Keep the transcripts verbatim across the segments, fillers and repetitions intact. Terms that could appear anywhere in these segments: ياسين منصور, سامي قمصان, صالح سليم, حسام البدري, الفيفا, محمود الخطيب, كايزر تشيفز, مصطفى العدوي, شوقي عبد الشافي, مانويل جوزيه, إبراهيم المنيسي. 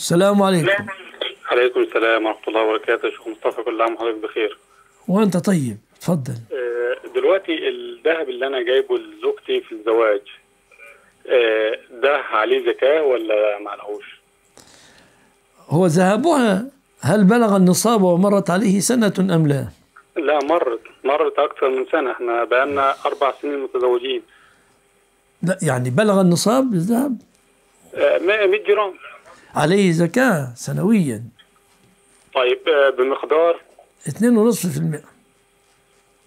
السلام عليكم. عليكم السلام ورحمة الله وبركاته يا شيخ مصطفى، كل عام وحضرتك بخير. وأنت طيب، اتفضل. دلوقتي الذهب اللي أنا جايبه لزوجتي في الزواج ده عليه زكاة ولا ما عليهوش؟ هو ذهبها هل بلغ النصاب ومرت عليه سنة أم لا؟ لا، مرت مرت أكثر من سنة، احنا بقالنا أربع سنين متزوجين. لا يعني بلغ النصاب للذهب؟ مئة جرام. عليه زكاة سنويا. طيب بمقدار اثنين فاصلة خمسة بالمئة.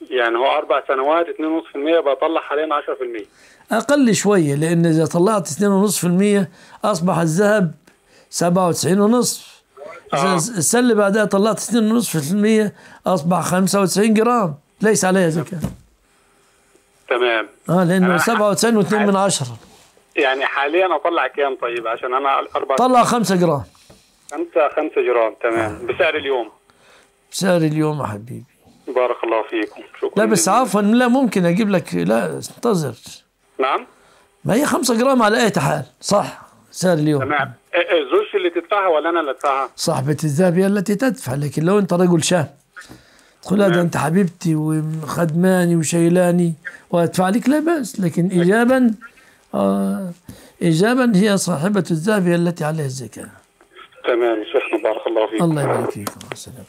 يعني هو أربع سنوات اثنين فاصلة خمسة بالمئة بطلع حاليا عشرة بالمئة. أقل شوية، لأن إذا طلعت اثنين فاصلة خمسة بالمئة أصبح الذهب سبعة وتسعين فاصلة خمسة. إذا السنة اللي بعدها طلعت اثنين فاصلة خمسة بالمئة أصبح خمسة وتسعين جرام، ليس عليها زكاة. تمام. اه لأنه سبعة وتسعين فاصلة اثنين من عشرة. يعني حاليا أطلع كام طيب عشان أنا أربعة؟ طلع خمسة جرام. خمسة خمسة جرام، تمام. آه. بسعر اليوم. بسعر اليوم يا حبيبي. بارك الله فيكم، شكرا. لا بس عفوا، لا ممكن أجيب لك، لا انتظر. نعم؟ ما هي خمسة جرام على أي حال، صح؟ سعر اليوم. تمام. زوجتي اللي تدفعها ولا انا اللي ادفعها؟ صاحبة الذهب هي التي تدفع، لكن لو انت رجل شهم تقول ده انت حبيبتي وخدماني وشيلاني وادفع لك، لا باس، لكن ايجابا آه ايجابا هي صاحبة الذهب هي التي عليها الزكاة. تمام يا شيخنا، بارك الله فيك. الله يبارك فيك.